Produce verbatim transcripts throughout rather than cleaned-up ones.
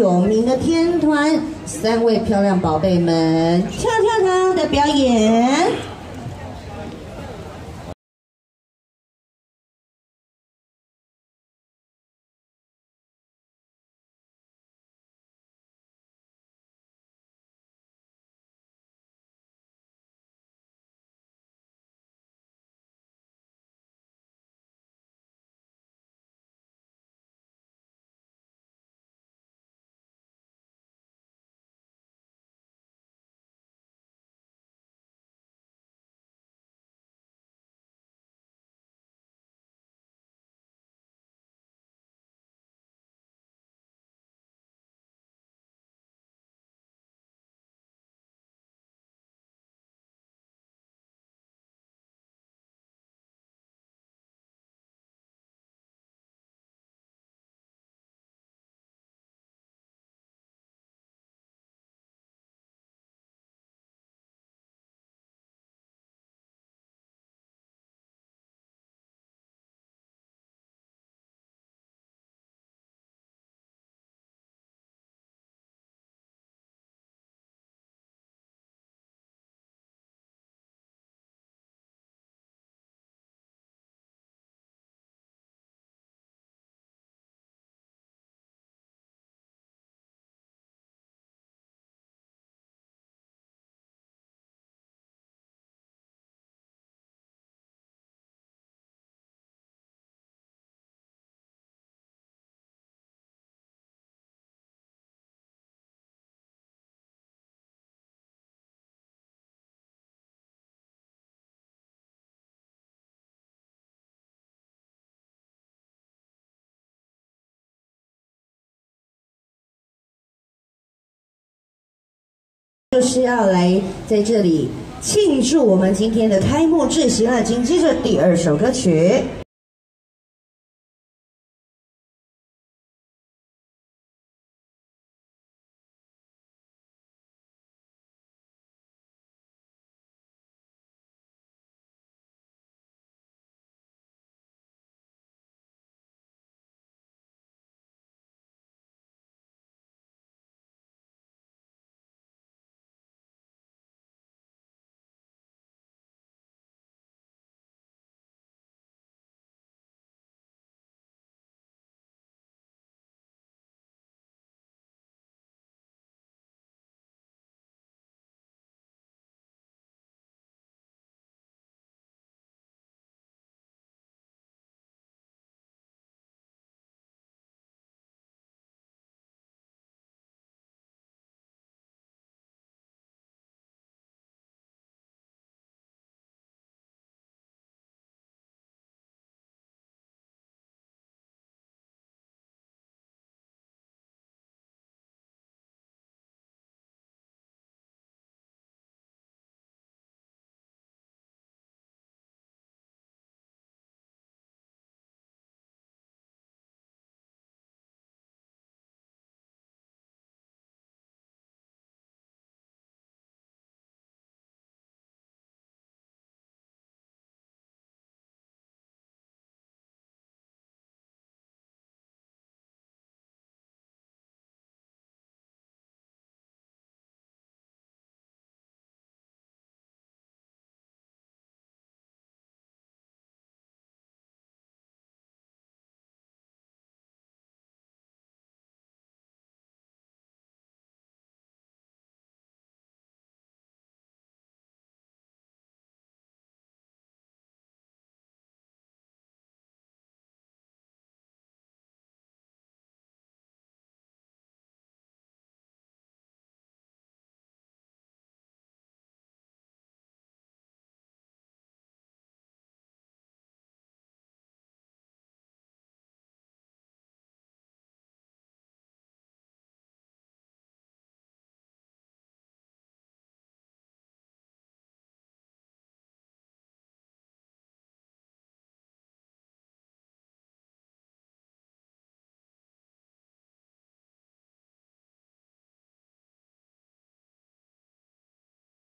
有名的天团，三位漂亮宝贝们跳跳糖的表演。 就是要来在这里庆祝我们今天的开幕进行了，紧接着第二首歌曲。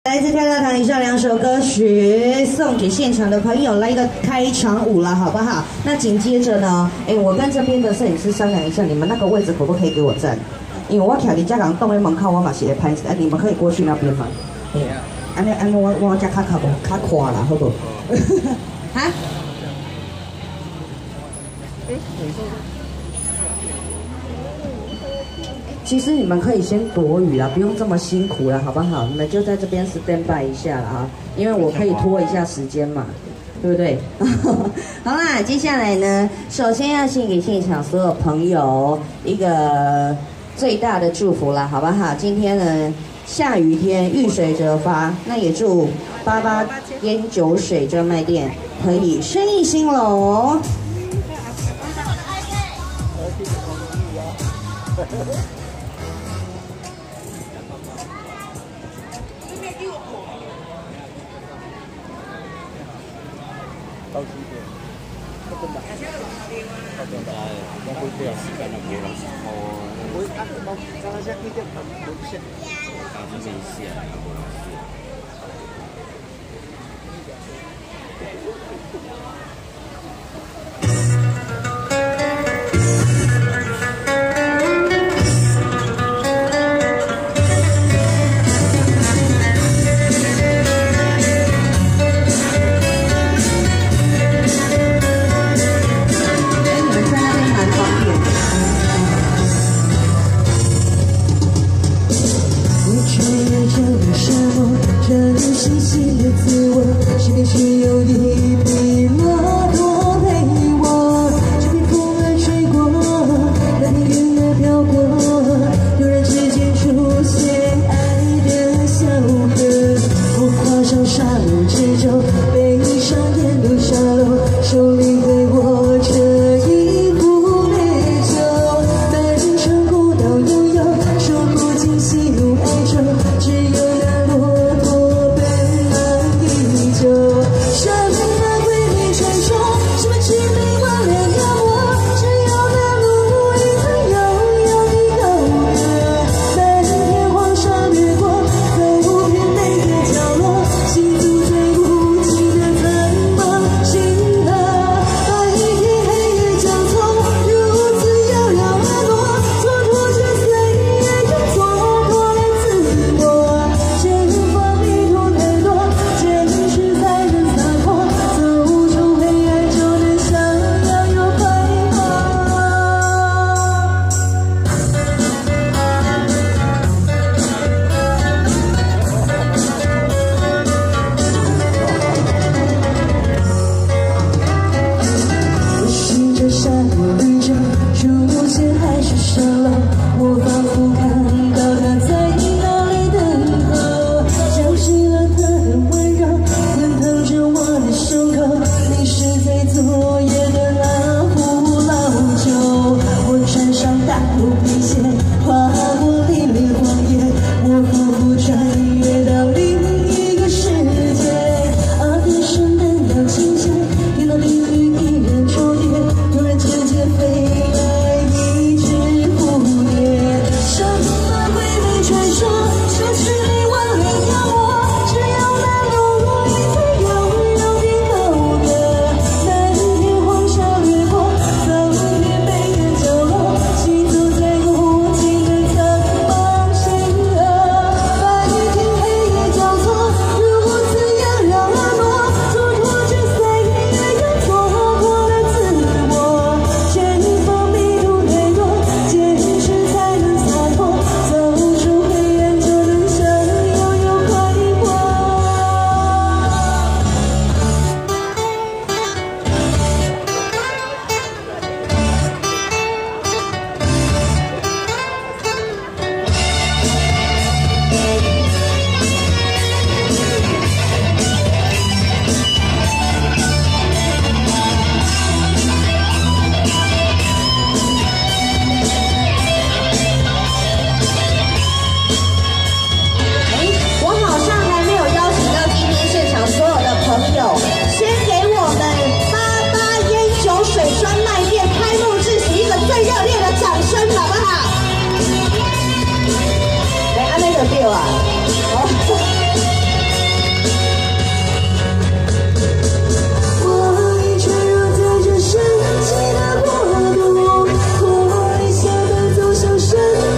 来自跳跳糖以上两首歌曲送给现场的朋友，来一个开场舞了，好不好？那紧接着呢，哎，我跟这边的摄影师商量一下，你们那个位置可不可以给我站？因为我徛伫遮人挡咧门口，我嘛是会拍，啊，你们可以过去那边嘛。对啊。安尼安尼，我我遮较较无较宽啦，好不？哈？哎，你说。其实你们可以先躲雨啦，不用这么辛苦啦，好不好？你们就在这边 stand by 一下啦啊，因为我可以拖一下时间嘛。 对不对？好啦，接下来呢，首先要献给现场所有朋友一个最大的祝福啦，好不好？今天呢，下雨天遇水则发，那也祝八八烟酒水专卖店可以生意兴隆。到几点？不等吧。不等吧，我会不要时间了，别人是拖。我啊，我早上一点半，我不是。啊，没事啊，我没事。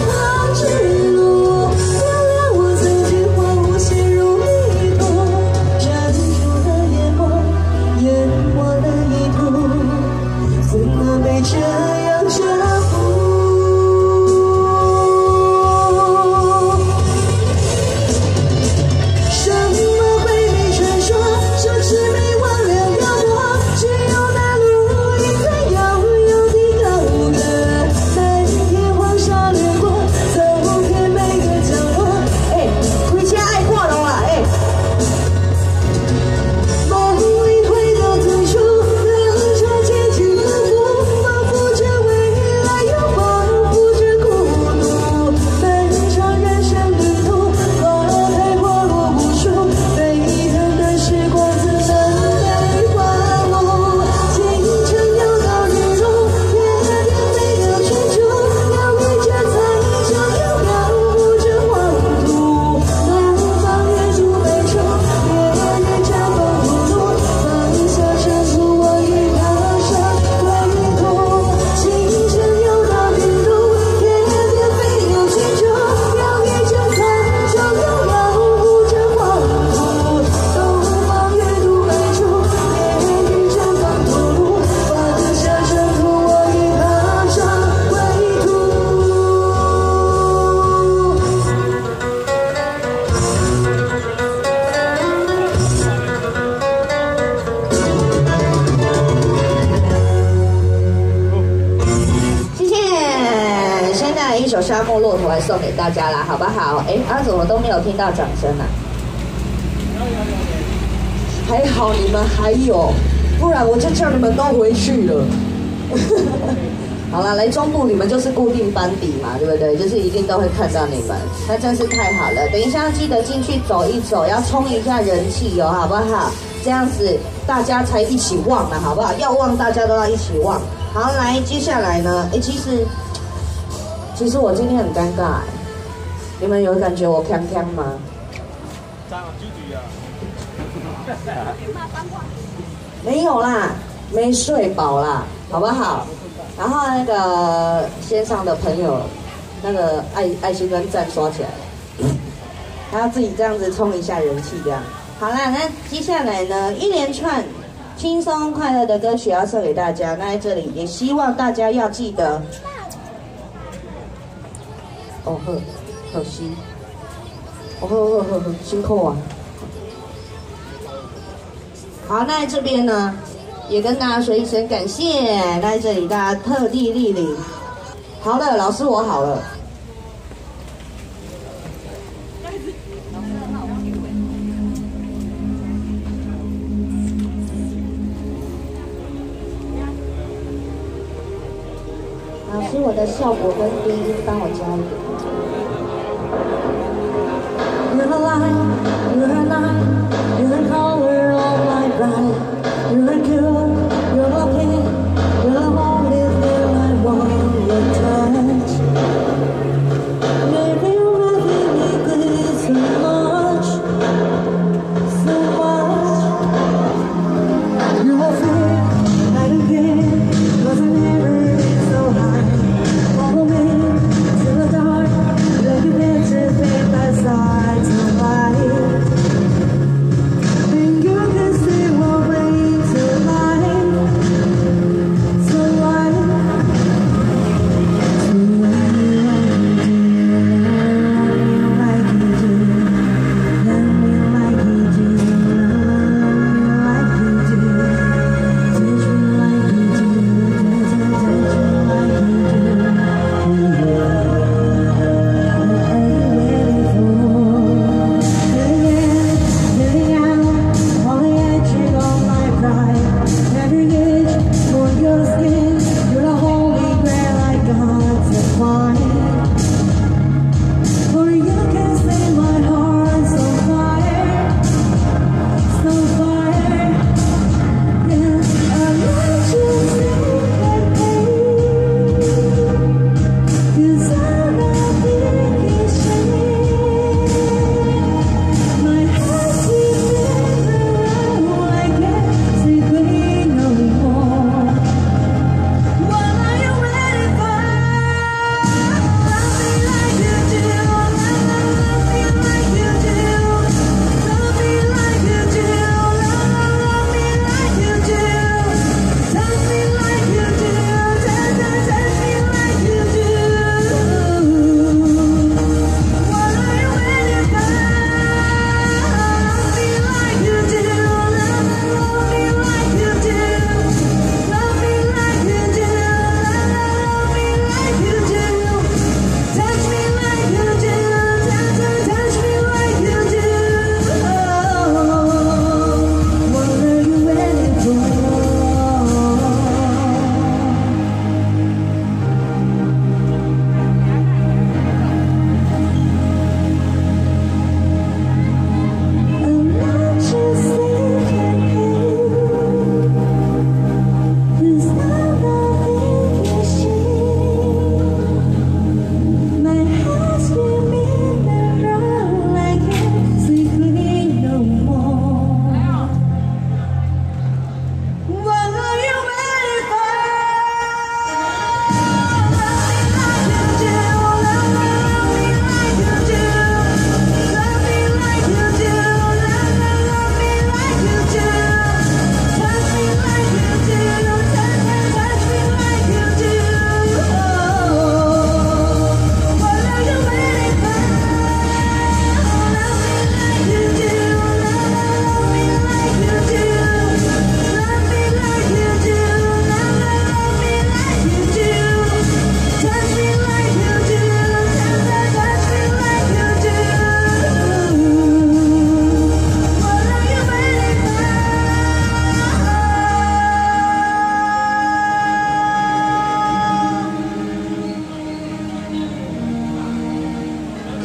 Oh 手头来送给大家啦，好不好？哎，啊，怎么都没有听到掌声啊？还好你们还有，不然我就叫你们都回去了。好啦，来中部你们就是固定班底嘛，对不对？就是一定都会看到你们，那真是太好了。等一下记得进去走一走，要冲一下人气哦，好不好？这样子大家才一起旺了，好不好？要旺大家都要一起旺。好，来，接下来呢？哎，其实其实我今天很尴尬，你们有感觉我锵锵吗？张主持啊，没有啦，没睡饱啦，好不好？然后那个线上的朋友，那个爱爱心跟赞刷起来了，然后自己这样子冲一下人气，这样。好啦，那接下来呢，一连串轻松快乐的歌曲要送给大家。那在这里也希望大家要记得，哦呵，可惜，哦呵呵呵呵，辛苦啊。好，那这边呢？也跟大家说一声感谢，在这里大家特地莅临。好了，老师我好了。老师，我的效果跟低音帮我加一点。You're alive, you're alive, you're the color of my bride. You're good, you're okay, you're the only thing I want to touch. Maybe nothing like this so much, so much. You will feel that again, cause the mirror is so high. Follow me to the dark, let your dancers be.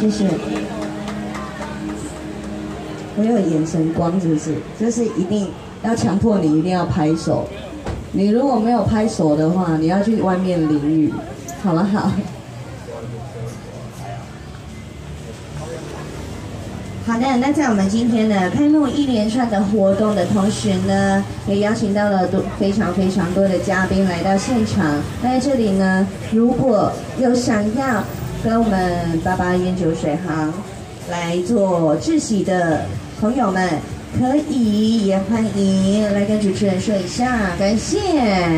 谢谢。我有眼神光，是不是？就是一定要强迫你一定要拍手，你如果没有拍手的话，你要去外面淋雨。好了，好。好的，那在我们今天呢开幕一连串的活动的同时呢，也邀请到了多非常非常多的嘉宾来到现场。那在这里呢，如果有想要跟我们八八烟酒水行来做致喜的朋友们，可以也欢迎来跟主持人说一下，感谢。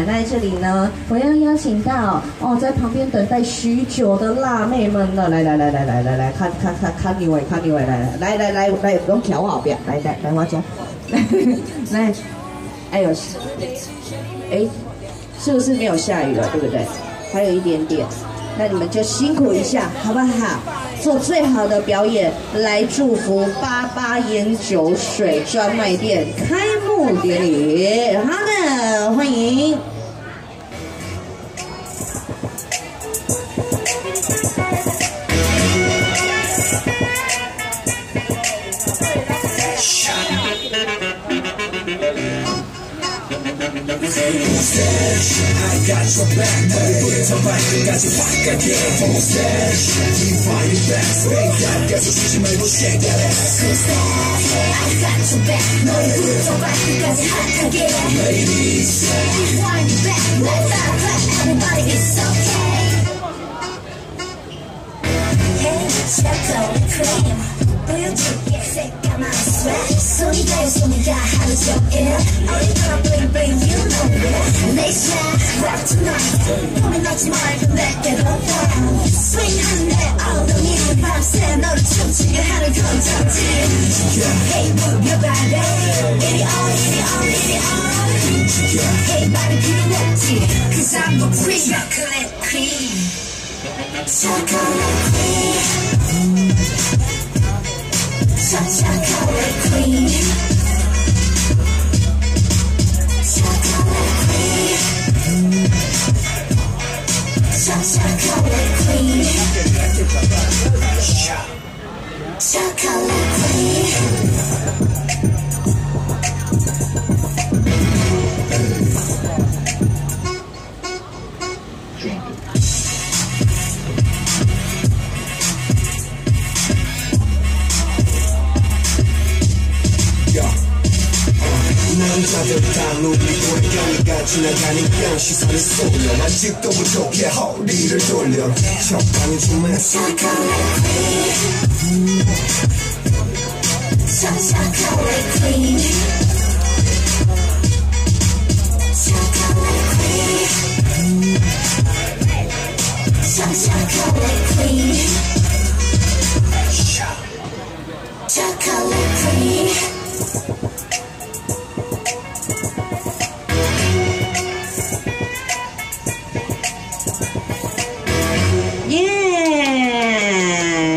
那在这里呢，我要邀请到哦，在旁边等待许久的辣妹们了，来来来来来来来，看看看看你位，看你位，来来来来来，不用瞧我后边，来来来我讲，来，哎呦，哎，是不是没有下雨了，对不对？还有一点点。那你们就辛苦一下，好不好？做最好的表演，来祝福八八烟酒水专卖店开幕典礼。好的，欢迎。I got your back, money put it to my got your back again. Full stash, keep fighting back. Fake that, got your shit, you might as well shake that ass. Full stash, I got your back, money put it to my got your back again. Ladies, keep fighting back. Let's not clash, everybody is okay. Hey, step up, cream. Will you take it? Say, come on, sweat. So you guys, so you got how it's your ear. All you got, bling bling, you know it. Nation. Coming out tonight, let it all down. Swing on that, all the music I'm saying, all the chumps in your hand, come talk to me. Hey, move your body, get it on, get it on, get it on. Hey, body, give me that tea, 'cause I'm a queen, chocolate queen, chocolate queen, chocolate queen, chocolate queen. Chocolate cream Chocolate cream Chocolate cream Chocolate cream. Yeah,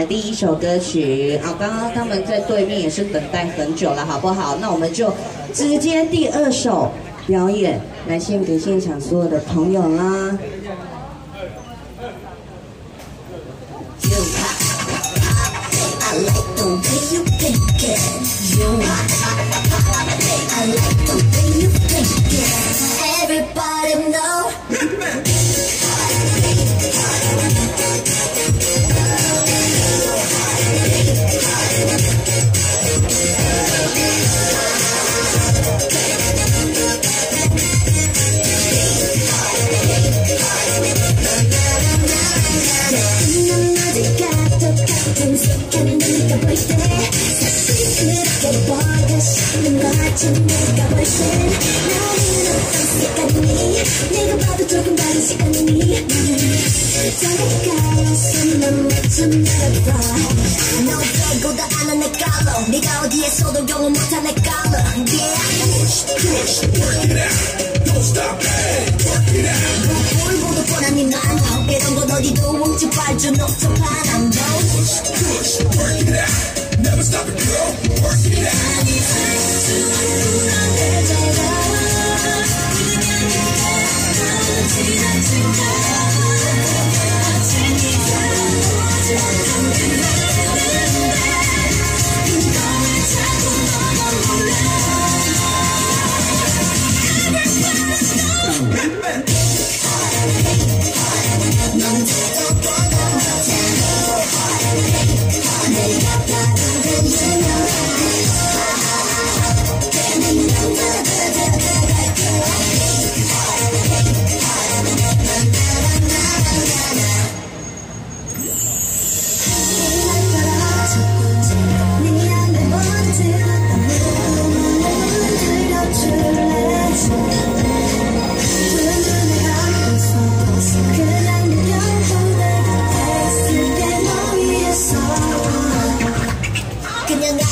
第一首歌曲啊，刚刚他们在对面也是等待很久了，好不好？那我们就直接第二首表演来献给现场所有的朋友啦。Thank you.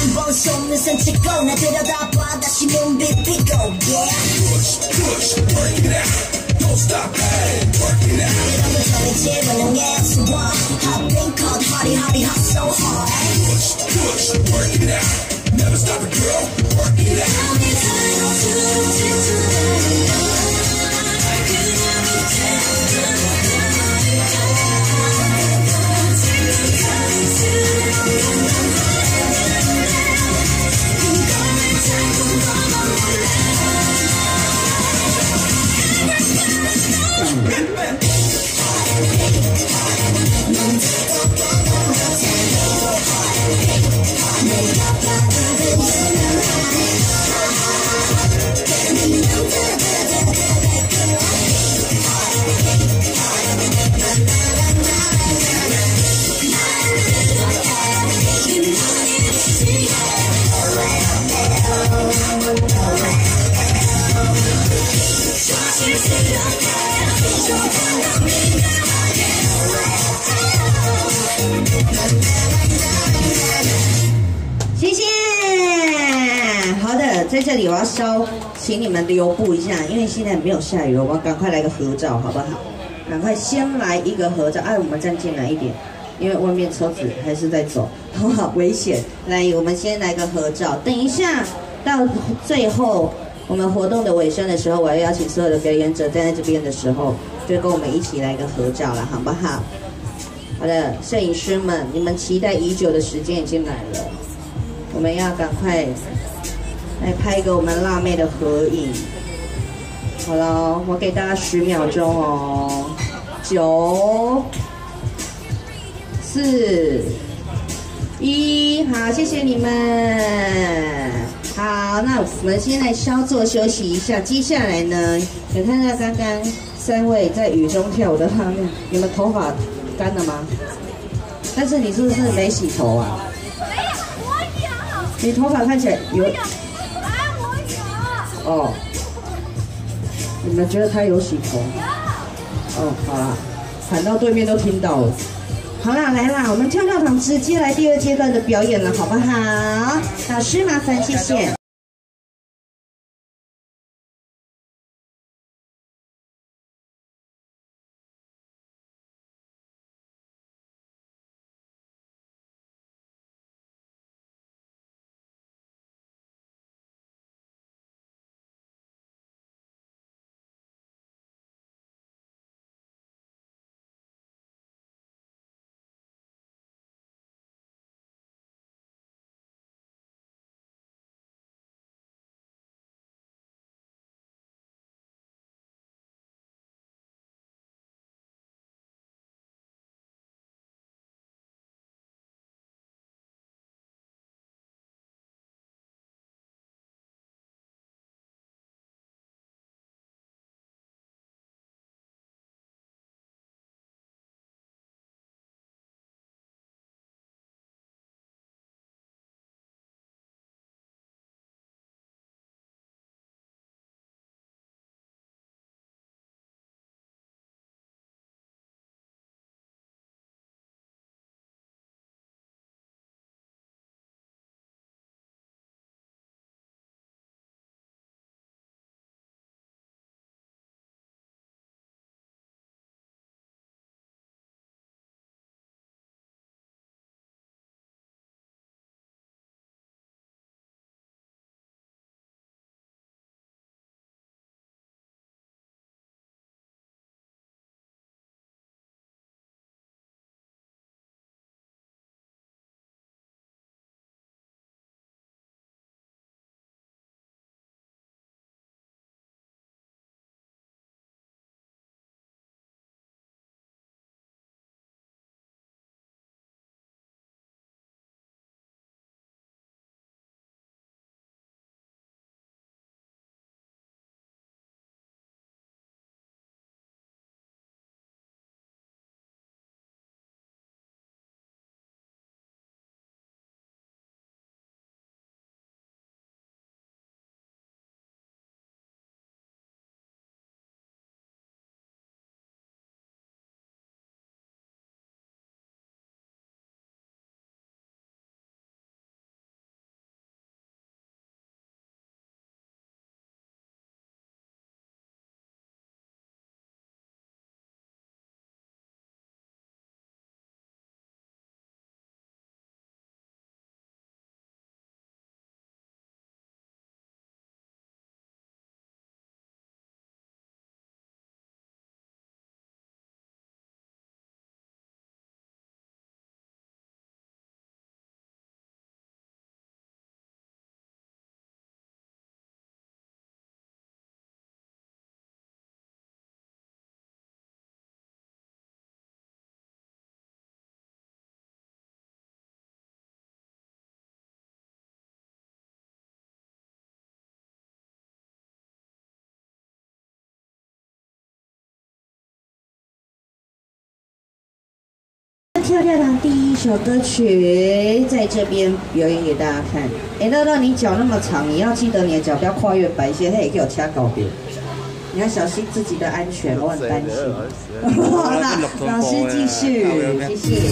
이번 쇼는 센치고 나 들여다봐 다시 눈빛 비고 yeah push push work it out don't stop hey work it out 이런 걸 전했지 반응해 수와 I've been called hottie hottie hot so hard push push work it out never stop a girl work it out I'll be tied to you I could have been tempted I could have been谢谢。好的，在这里我要稍请你们留步一下，因为现在没有下雨，我赶快来个合照，好不好？赶快先来一个合照。哎，我们站进来一点，因为外面车子还是在走，好不好？危险。来，我们先来个合照。等一下到最后。 我们活动的尾声的时候，我要邀请所有的表演者站在这边的时候，就跟我们一起来个合照了，好不好？好的，摄影师们，你们期待已久的时间已经来了，我们要赶快来拍一个我们辣妹的合影。好了，我给大家十秒钟哦，九、四、一，好，谢谢你们。 好，那我们现在稍作休息一下。接下来呢，有看到刚刚三位在雨中跳舞的画面，你们头发干了吗？但是你是不是没洗头啊？没有，我有。你头发看起来有？哎，我有。哦，你们觉得他有洗头？有。哦，好啦，喊到对面都听到了。 好啦，来啦，我们跳跳糖直接来第二阶段的表演了，好不好？老师麻烦，谢谢。去了教堂第一首歌曲，在这边表演给大家看。哎，乐乐，你脚那么长，你要记得你的脚不要跨越白线，它也给我掐高边。你要小心自己的安全，我很担心。好啦，老师继续，谢谢。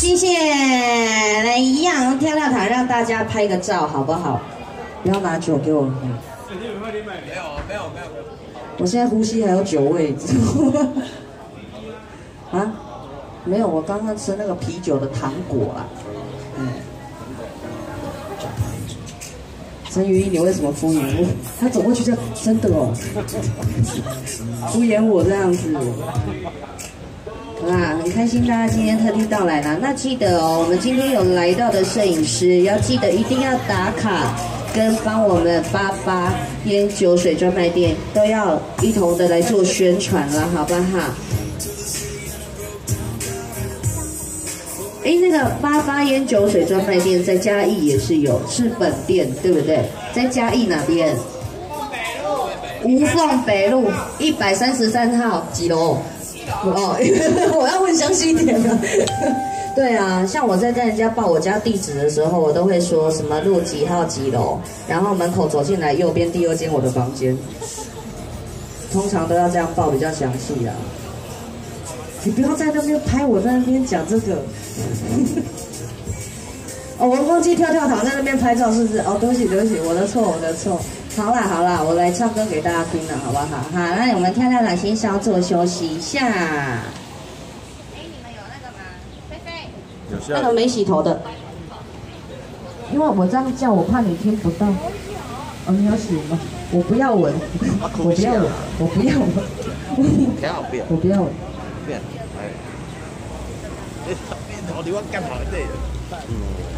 谢谢，来一样跳跳塔，让大家拍个照好不好？不要拿酒给我喝。没有没有没有。我现在呼吸还有酒味。啊？没有，我刚刚吃那个啤酒的糖果啊。嗯。陈瑜，你为什么敷衍我？他总会去这样，真的哦。敷衍我这样子。 哇，很开心大家今天特地到来啦！那记得哦，我们今天有来到的摄影师，要记得一定要打卡，跟帮我们八八烟酒水专卖店都要一同的来做宣传了，好不好？哎，那个八八烟酒水专卖店在嘉义也是有，是本店对不对？在嘉义哪边？五凤北路一百三十三号几楼？ 哦，我要问详细一点了。对啊，像我在跟人家报我家地址的时候，我都会说什么路几号几楼，然后门口走进来右边第二间我的房间，通常都要这样报比较详细啊。你不要在那边拍，我在那边讲这个。哦，我忘记跳跳糖在那边拍照是不是？哦，对不起对不起，我的错我的错。 好啦好啦，我来唱歌给大家听了，好不好？好，那我们跳跳塔先稍作休息一下。哎，你们有那个吗？菲菲，有下。那个没洗头的，因为我这样叫，我怕你听不到。哦，你要洗吗？我不要闻，我不要闻，我不要闻，我不要闻。变，哎，你变头，你我干好一点。嗯。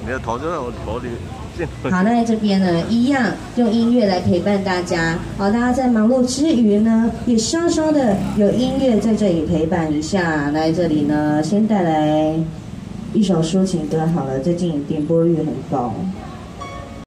你的头就在我头里。好，那在这边呢，一样用音乐来陪伴大家。好，大家在忙碌之余呢，也稍稍的有音乐在这里陪伴一下。来这里呢，先带来一首抒情歌好了，最近点播率很高。